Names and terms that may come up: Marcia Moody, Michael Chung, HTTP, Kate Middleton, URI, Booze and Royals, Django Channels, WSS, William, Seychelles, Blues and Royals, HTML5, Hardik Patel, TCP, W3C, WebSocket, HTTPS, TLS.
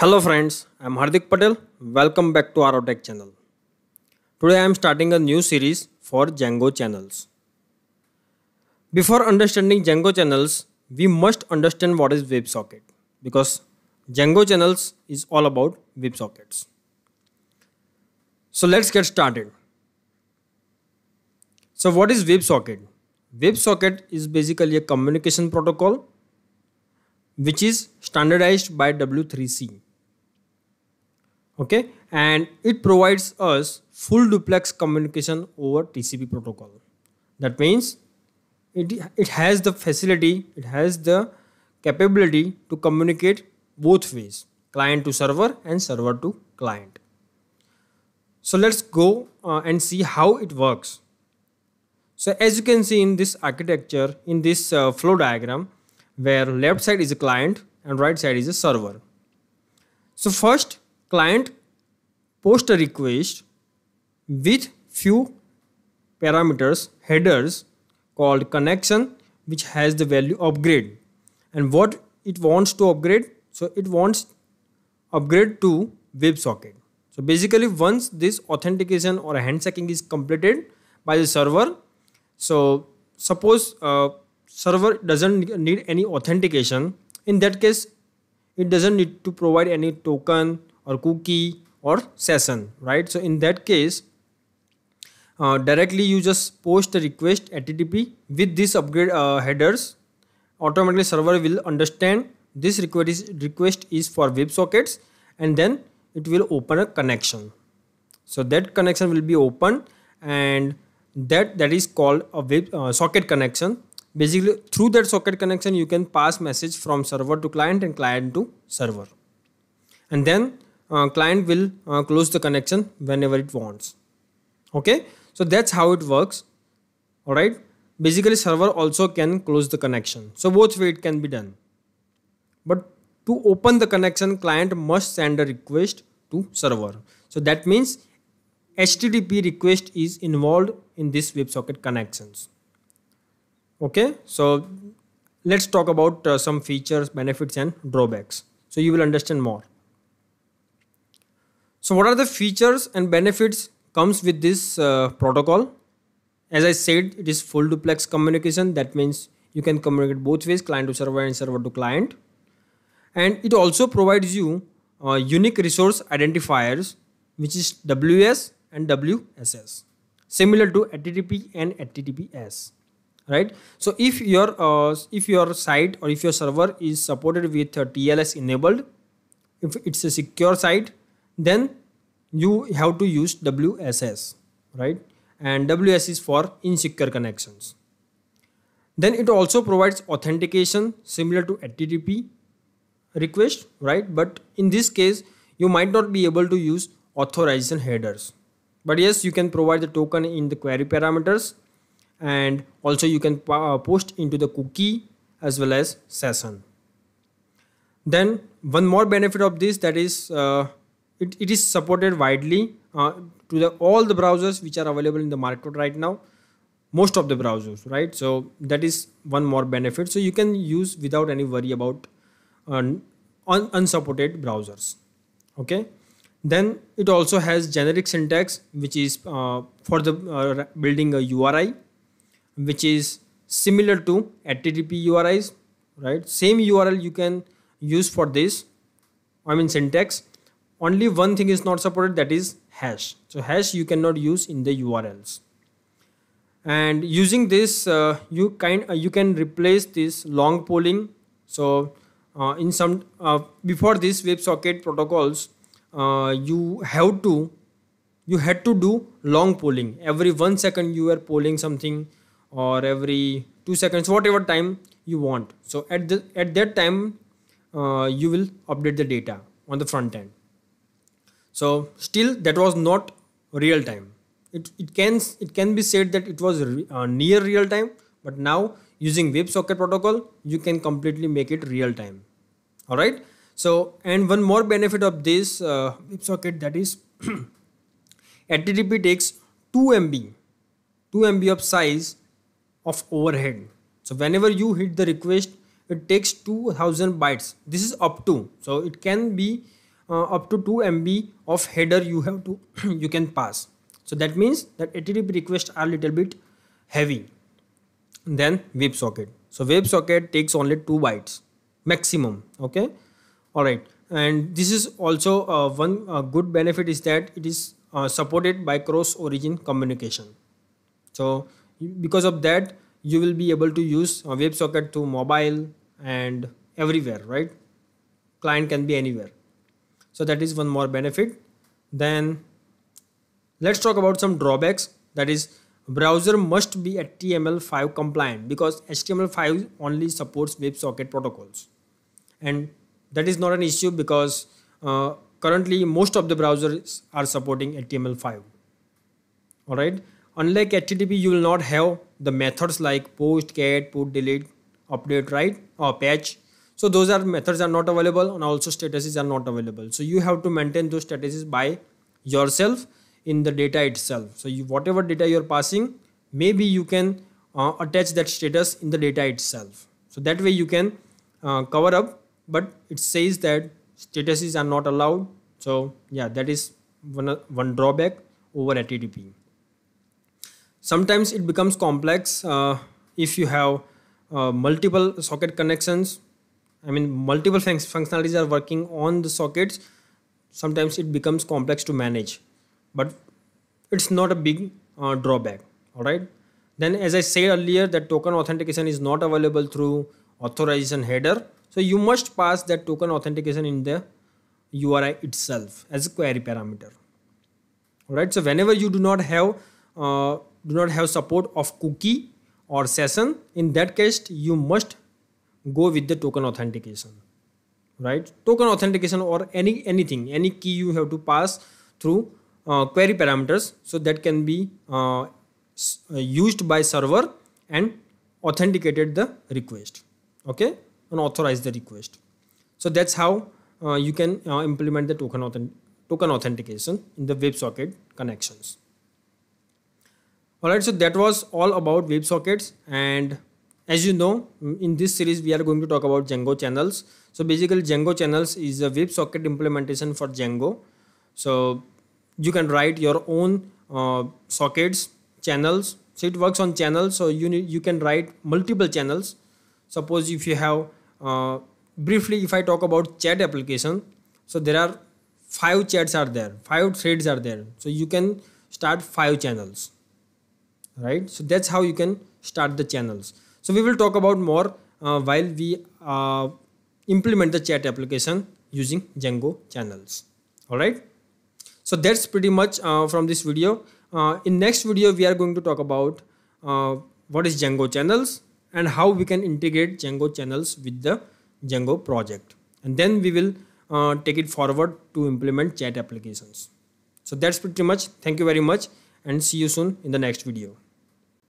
Hello friends, I am Hardik Patel. Welcome back to our Tech channel. Today I am starting a new series for Django Channels. Before understanding Django Channels, we must understand what is WebSocket, because Django Channels is all about WebSockets. So let's get started. So what is WebSocket? WebSocket is basically a communication protocol which is standardized by W3C. Okay, and it provides us full duplex communication over TCP protocol. That means it has the facility, it has the capability to communicate both ways, client to server and server to client. So let's go and see how it works. So as you can see in this architecture, in this flow diagram, where left side is a client and right side is a server. So first, client posts a request with few parameters, headers called connection, which has the value upgrade. And what it wants to upgrade? So it wants upgrade to WebSocket. So basically, once this authentication or handshaking is completed by the server, so suppose server doesn't need any authentication. In that case, it doesn't need to provide any token or cookie or session, right? So in that case, directly you just post a request HTTP with this upgrade headers. Automatically server will understand this request is for WebSockets, and then it will open a connection. So that connection will be open, and that is called a WebSocket connection. Basically, through that socket connection, you can pass message from server to client and client to server. And then client will close the connection whenever it wants. Okay, so that's how it works. All right, basically server also can close the connection. So both ways it can be done. But to open the connection, client must send a request to server. So that means HTTP request is involved in this WebSocket connections. Okay, so let's talk about some features, benefits and drawbacks, so you will understand more. So what are the features and benefits comes with this protocol? As I said, it is full duplex communication. That means you can communicate both ways, client to server and server to client. And it also provides you unique resource identifiers, which is WS and WSS, similar to HTTP and HTTPS. Right, so if your site or if your server is supported with TLS enabled, if it's a secure site, then you have to use WSS, right? And WS is for insecure connections. Then it also provides authentication similar to HTTP request, right? But in this case, you might not be able to use authorization headers, but yes, you can provide the token in the query parameters. And also you can post into the cookie as well as session. Then one more benefit of this, that is it is supported widely to all the browsers which are available in the market right now, most of the browsers, right? So that is one more benefit. So you can use without any worry about unsupported browsers. Okay, then it also has generic syntax, which is for the building a URI, which is similar to HTTP URIs, right? Same URL you can use for this, I mean syntax. Only one thing is not supported, that is hash. So hash you cannot use in the URLs. And using this, you can replace this long polling. So in some before this WebSocket protocols, you had to do long polling. Every 1 second you were polling something, or every 2 seconds, whatever time you want. So at that time, you will update the data on the front end. So still that was not real time. It can be said that it was near real time, but now using WebSocket protocol, you can completely make it real time. All right. So, and one more benefit of this WebSocket, that is HTTP takes 2 MB of size of overhead. So whenever you hit the request, it takes 2000 bytes. This is up to, so it can be up to 2 MB of header you have to you can pass. So that means that HTTP requests are little bit heavy than WebSocket. So WebSocket takes only 2 bytes maximum. Okay, all right. And this is also one good benefit is that it is supported by cross-origin communication. So because of that, you will be able to use WebSocket to mobile and everywhere, right? Client can be anywhere. So that is one more benefit. Then let's talk about some drawbacks. That is, browser must be HTML5 compliant because HTML5 only supports WebSocket protocols. And that is not an issue because currently most of the browsers are supporting HTML5. All right. Unlike HTTP, you will not have the methods like post, get, put, delete, update, right, or patch. So those are methods are not available, and also statuses are not available. So you have to maintain those statuses by yourself in the data itself. So you, whatever data you are passing, maybe you can attach that status in the data itself. So that way you can cover up. But it says that statuses are not allowed. So yeah, that is one drawback over HTTP. Sometimes it becomes complex if you have multiple socket connections. I mean, multiple functionalities are working on the sockets. Sometimes it becomes complex to manage, but it's not a big drawback. All right. Then, as I said earlier, that token authentication is not available through authorization header. So you must pass that token authentication in the URI itself as a query parameter. All right. So whenever you do not have support of cookie or session, in that case you must go with the token authentication, right? Token authentication or any key you have to pass through query parameters, so that can be used by server and authenticated the request, okay, and authorize the request. So that's how you can implement the token authentication in the WebSocket connections. Alright, so that was all about WebSockets, and as you know, in this series we are going to talk about Django Channels. So basically Django Channels is a WebSocket implementation for Django. So you can write your own sockets, channels. So it works on channels, so you can write multiple channels. Suppose if you have, briefly if I talk about chat application, so there are 5 chats are there, 5 threads are there. So you can start 5 channels. Right, so that's how you can start the channels. So we will talk about more while we implement the chat application using Django Channels. All right, so that's pretty much from this video. In next video we are going to talk about what is Django Channels and how we can integrate Django Channels with the Django project, and then we will take it forward to implement chat applications. So that's pretty much. Thank you very much, and see you soon in the next video.